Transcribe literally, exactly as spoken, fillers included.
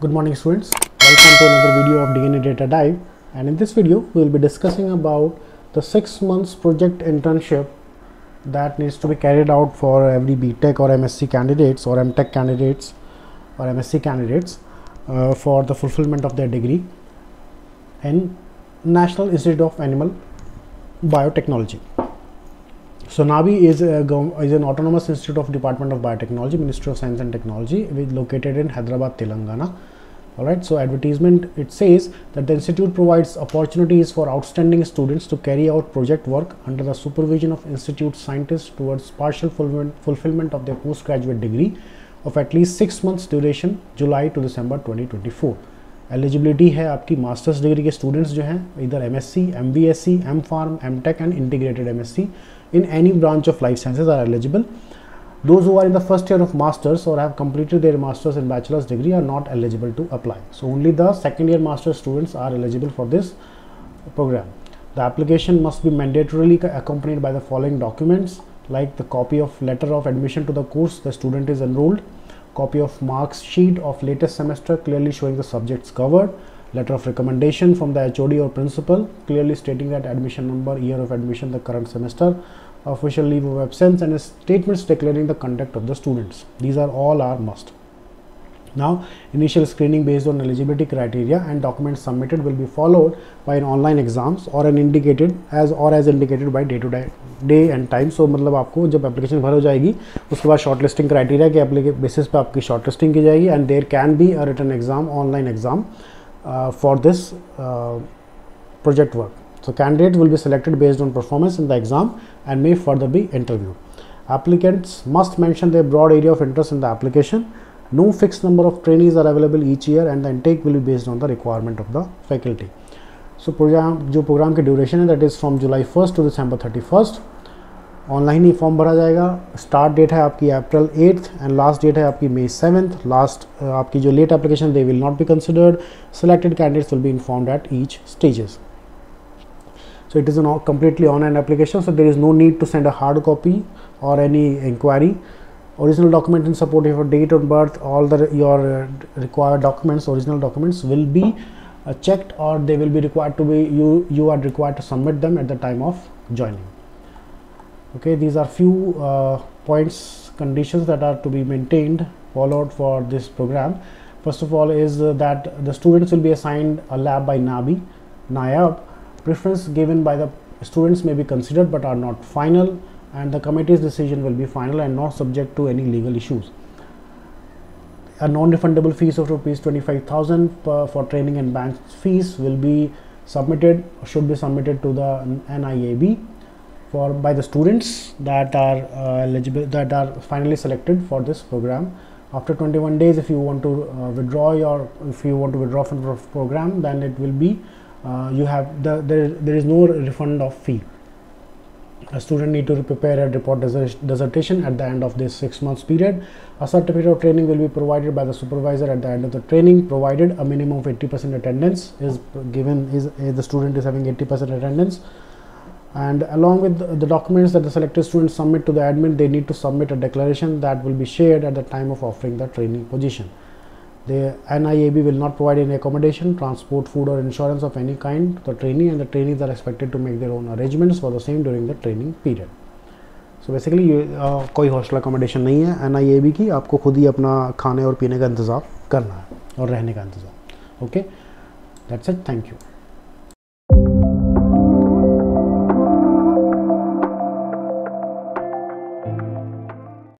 Good morning students, welcome to another video of D N A Data Dive, and in this video we will be discussing about the six months project internship that needs to be carried out for every B.Tech or M.Sc candidates or M.Tech candidates or M.Sc candidates uh, for the fulfillment of their degree in National Institute of Animal Biotechnology. So NABI is, a, is an autonomous institute of Department of Biotechnology, Ministry of Science and Technology, which is located in Hyderabad, Telangana. Alright, so advertisement, it says that the institute provides opportunities for outstanding students to carry out project work under the supervision of institute scientists towards partial fulfillment of their postgraduate degree of at least six months duration, July to December twenty twenty-four. Eligibility है आपकी masters degree के students जो हैं इधर MSc, MVSc, M Pharm, M Tech and integrated MSc in any branch of life sciences are eligible. Those who are in the first year of masters और have completed their masters and bachelors degree are not eligible to apply. So only the second year masters students are eligible for this programme. The application must be mandatorily accompanied by the following documents like the copy of letter of admission to the course the student is enrolled, copy of marks sheet of latest semester clearly showing the subjects covered, letter of recommendation from the H O D or principal clearly stating that admission number, year of admission, the current semester, official leave of absence and statements declaring the conduct of the students. These are all are must. Now, initial screening based on eligibility criteria and documents submitted will be followed by an online exams or an indicated as or as indicated by day to day day and time. So मतलब आपको जब application भर हो जाएगी उसके बाद shortlisting criteria के application basis पे आपकी shortlisting की जाएगी and there can be a written exam, online exam uh, for this uh, project work. So candidate will be selected based on performance in the exam and may further be interviewed. Applicants must mention their broad area of interest in the application. No fixed number of trainees are available each year and the intake will be based on the requirement of the faculty. So program जो program के duration है that is from July first to December thirty-first. Online he form भरा जाएगा. Start date है आपकी April eighth and last date है आपकी May seventh. Last uh, आपकी जो late application they will not be considered. Selected candidates will be informed at each stages. So it is a completely online application, so there is no need to send a hard copy or any inquiry. Original document in support of your date of birth, all the your uh, required documents, original documents will be uh, checked or they will be required to be, you, you are required to submit them at the time of joining. Okay, these are few uh, points, conditions that are to be maintained, followed for this program. First of all is uh, that the students will be assigned a lab by NABI, NIAB. Preference given by the students may be considered but are not final. And the committee's decision will be final and not subject to any legal issues. A non-refundable fees of rupees twenty-five thousand for training and bank fees will be submitted, should be submitted to the NIAB for by the students that are uh, eligible, that are finally selected for this program. After twenty-one days, if you want to uh, withdraw your, if you want to withdraw from the program, then it will be uh, you have the there there is no refund of fee. A student need to prepare a report dissertation at the end of this six months period. A certificate of training will be provided by the supervisor at the end of the training, provided a minimum of eighty percent attendance is given, is uh, the student is having eighty percent attendance. And along with the, the documents that the selected students submit to the admin, they need to submit a declaration that will be shared at the time of offering the training position. The NIAB will not provide any accommodation, transport, food or insurance of any kind to the trainee, and the trainees are expected to make their own arrangements for the same during the training period. So basically ये कोई hostel accommodation नहीं है NIAB की, आपको खुद ही अपना खाने और पीने का इंतज़ाम करना है और रहने का इंतज़ाम. Okay, that's it, thank you.